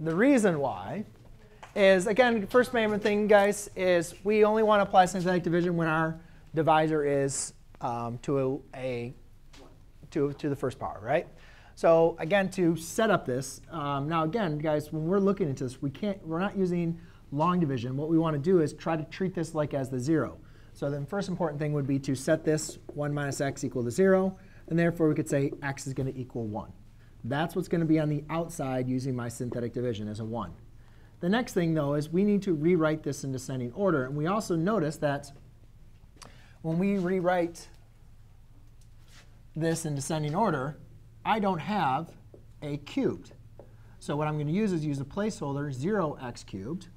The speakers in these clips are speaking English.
The reason why is, again, first main thing, guys, is we only want to apply synthetic division when our divisor is to the first power, right? So again, to set up this, now again, guys, when we're looking into this, we're not using long division. What we want to do is try to treat this like as the 0. So then first important thing would be to set this 1 minus x equal to 0. And therefore, we could say x is going to equal 1. That's what's going to be on the outside using my synthetic division as a 1. The next thing, though, is we need to rewrite this in descending order. And we also notice that when we rewrite this in descending order, I don't have a cubed. So what I'm going to use is use a placeholder 0x cubed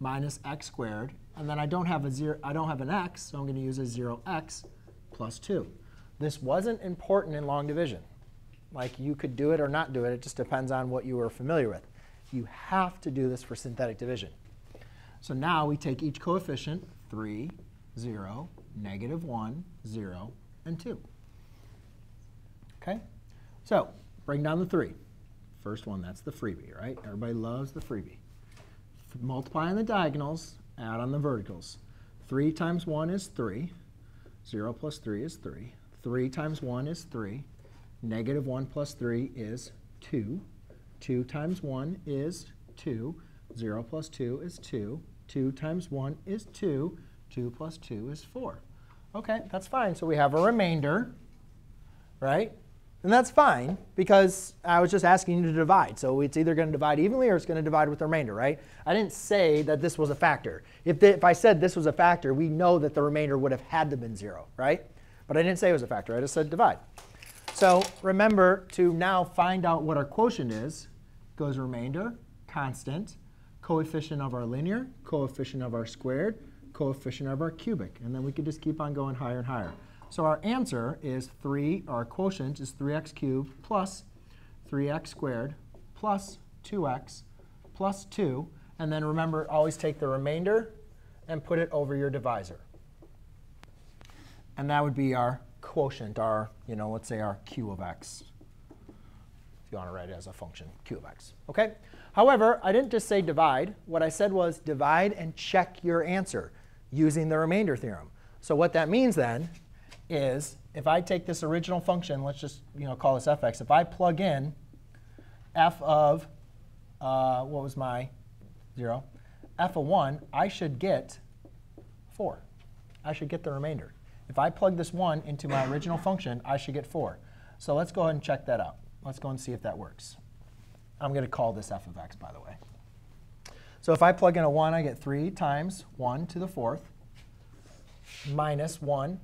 minus x squared. And then I don't have a zero, I don't have an x, so I'm going to use a 0x plus 2. This wasn't important in long division. Like, you could do it or not do it. It just depends on what you were familiar with. You have to do this for synthetic division. So now we take each coefficient, 3, 0, negative 1, 0, and 2. OK? So bring down the 3. First one, that's the freebie, right? Everybody loves the freebie. Multiply on the diagonals, add on the verticals. 3 times 1 is 3. 0 plus 3 is 3. 3 times 1 is 3. Negative 1 plus 3 is 2. 2 times 1 is 2. 0 plus 2 is 2. 2 times 1 is 2. 2 plus 2 is 4. OK, that's fine. So we have a remainder, right? And that's fine, because I was just asking you to divide. So it's either going to divide evenly or it's going to divide with the remainder, right? I didn't say that this was a factor. If I said this was a factor, we know that the remainder would have had to been 0, right? But I didn't say it was a factor. I just said divide. So remember to now find out what our quotient is. Goes remainder, constant, coefficient of our linear, coefficient of our squared, coefficient of our cubic. And then we could just keep on going higher and higher. So our answer is 3. Our quotient is 3x cubed plus 3x squared plus 2x plus 2. And then remember, always take the remainder and put it over your divisor. And that would be our quotient, our, let's say our q of x, if you want to write it as a function, q of x. Okay. However, I didn't just say divide. What I said was divide and check your answer using the remainder theorem. So what that means then is if I take this original function, let's just call this fx. If I plug in f of what was my 0, f of 1, I should get 4. I should get the remainder. If I plug this 1 into my original function, I should get 4. So let's go ahead and check that out. Let's go and see if that works. I'm going to call this f of x, by the way. So if I plug in a 1, I get 3 times 1 to the 4th minus 1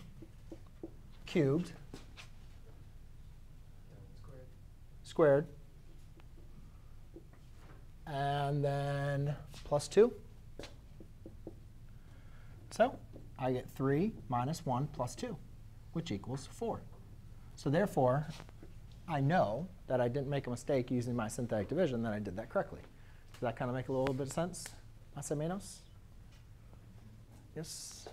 cubed squared. And then plus 2. So I get 3 minus 1 plus 2, which equals 4. So therefore, I know that I didn't make a mistake using my synthetic division, that I did that correctly. Does that kind of make a little bit of sense, más o menos? Yes?